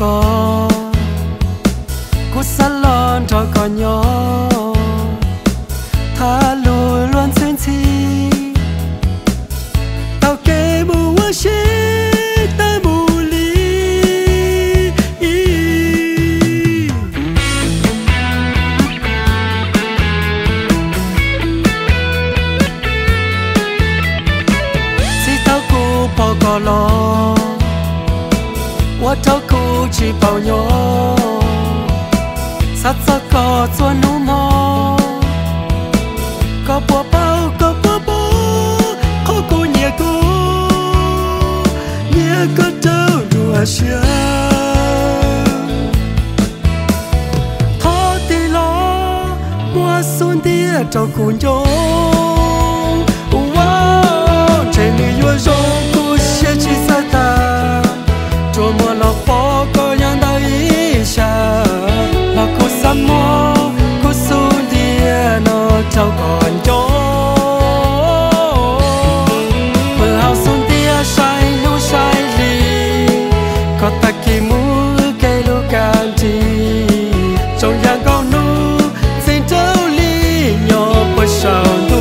có cú săn lon trôi còn nhỏ tha lùi luôn xin chi tao kê bù quá xí ta bù lý si tao cú bỏ cò lo quá tao cú chỉ bao nhỏ sát sao có cho nụ mò có bùa bao có bùa bố ô cô nhẹ cô đâu đùa xưa thó tì ló mua xuân tía trâu cùn dô wow trời nữ dùa dô cô xe chi xa ta chùa mùa lọc bó có nhắn đau ý xa mô cô su dia nó trâu còn chỗ bờ ao xuân tia say nu say lì có ta kỳ mũ cây lu can chi trong giang con nu xin trâu lì nhỏ bờ sao nu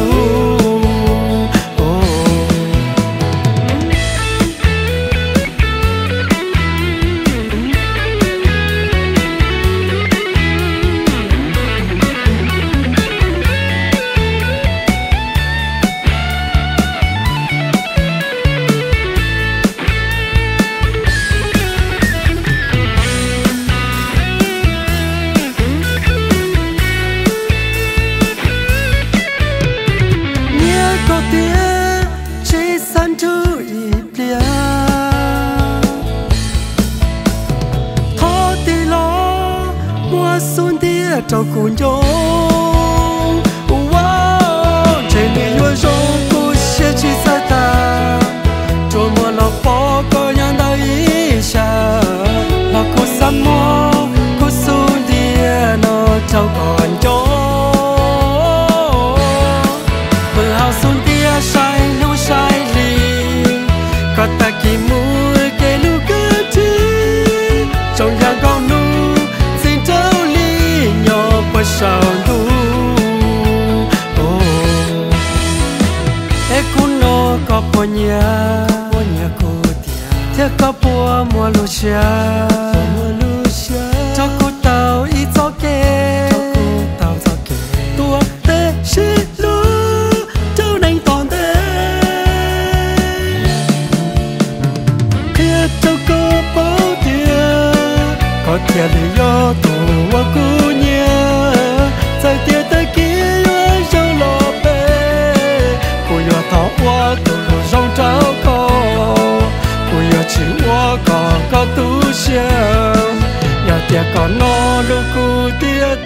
trâu cùn dô wow trời mì lúa dô cô xe chi xa ta chùa mùa lọc bó có nhắn đau ý xa lọc cô xa mô cô su lia nó trâu còn dô bờ hào xuân tia say nu say lì có ta kỳ mũi kê lưu cơ chi trong nhà con nu Hãy subscribe cho kênh Ghiền Mì Gõ Để không bỏ lỡ những video hấp dẫn Hãy subscribe cho kênh Ghiền Mì Gõ Để không bỏ lỡ những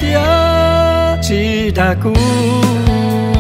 video hấp dẫn